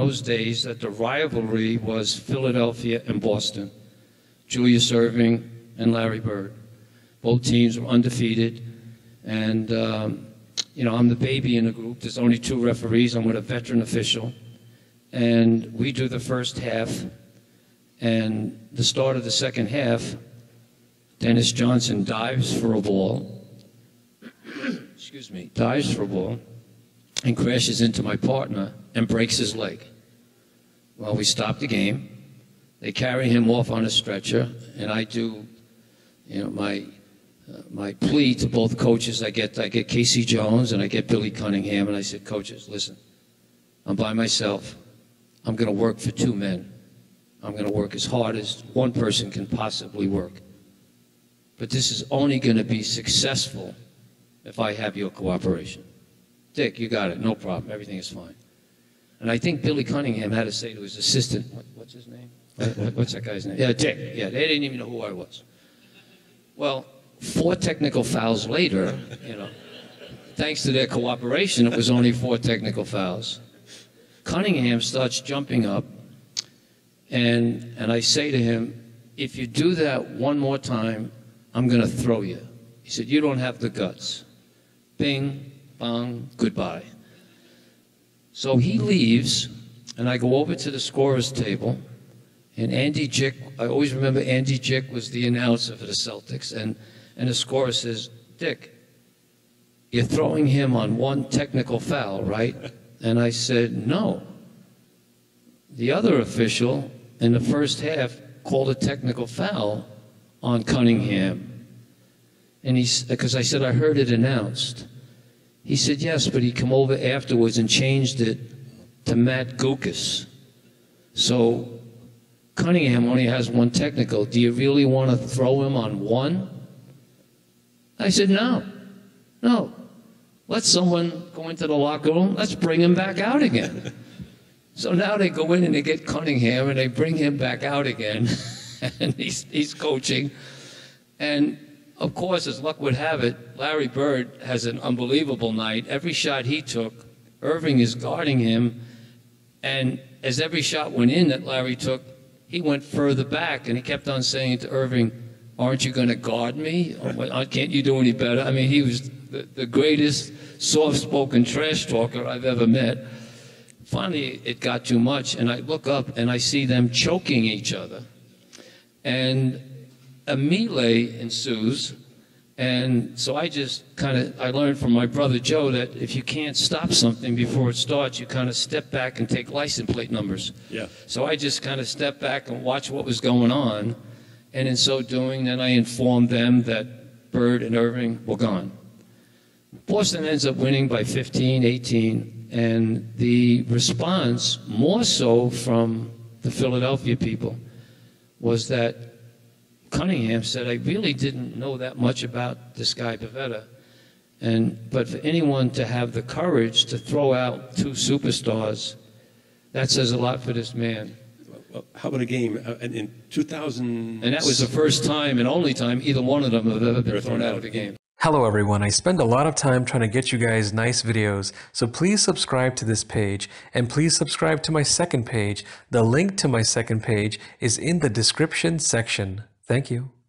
those days that the rivalry was Philadelphia and Boston. Julius Erving and Larry Bird. Both teams were undefeated. And, you know, I'm the baby in the group. There's only two referees. I'm with a veteran official. And we do the first half. And the start of the second half, Dennis Johnson dives for a ball. Excuse me. Dives for a ball and crashes into my partner and breaks his leg. Well, we stop the game. They carry him off on a stretcher, and I do, you know, my plea to both coaches. I get Casey Jones and I get Billy Cunningham, and I said, coaches, listen, I'm by myself. I'm going to work for two men. I'm going to work as hard as one person can possibly work. But this is only going to be successful if I have your cooperation. Dick, you got it. No problem. Everything is fine. And I think Billy Cunningham had to say to his assistant, what's his name? What's that guy's name? Yeah, Dick. Yeah, they didn't even know who I was. Well, 4 technical fouls later, you know, thanks to their cooperation, it was only 4 technical fouls. Cunningham starts jumping up, and I say to him, if you do that one more time, I'm going to throw you. He said, you don't have the guts. Bing, bang, goodbye. So he leaves, and I go over to the scorer's table, and Andy Jick, I always remember Andy Jick was the announcer for the Celtics, and the scorer says, Dick, you're throwing him on 1 technical foul, right? And I said, no. The other official in the first half called a technical foul on Cunningham. And because I said, I heard it announced. He said, yes, but he came over afterwards and changed it to Matt Gukas. So Cunningham only has 1 technical. Do you really want to throw him on 1? I said, no, no. Let someone go into the locker room. Let's bring him back out again. So now they go in and they get Cunningham and they bring him back out again. And he's coaching. And, of course, as luck would have it, Larry Bird has an unbelievable night. Every shot he took, Erving is guarding him. And as every shot went in that Larry took, he went further back, and he kept on saying to Erving, aren't you going to guard me? Can't you do any better? I mean, he was the greatest soft-spoken trash talker I've ever met. Finally, it got too much, and I look up, and I see them choking each other. And a melee ensues, and so I just kind of, I learned from my brother Joe that if you can't stop something before it starts, you kind of step back and take license plate numbers. Yeah. So I just kind of stepped back and watched what was going on. And in so doing, then I informed them that Bird and Erving were gone. Boston ends up winning by 15, 18. And the response, more so from the Philadelphia people, was that Cunningham said, I really didn't know that much about this guy Bavetta. But for anyone to have the courage to throw out 2 superstars, that says a lot for this man. Well, how about a game in 2000? And that was the first time and only time either one of them have ever been thrown out of a game. Hello everyone, I spend a lot of time trying to get you guys nice videos, so please subscribe to this page, and please subscribe to my second page. The link to my second page is in the description section. Thank you.